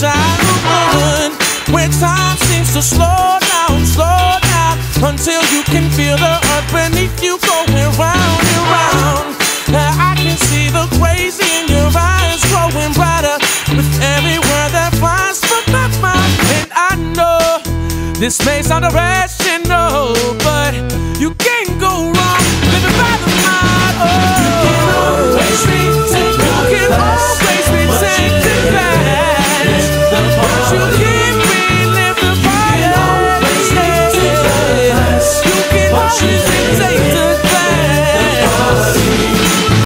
time to run, where time seems to slow down, until you can feel the earth beneath you going round and round. Now I can see the crazy in your eyes growing brighter with every word that flies from my mind. And I know this may sound a rash,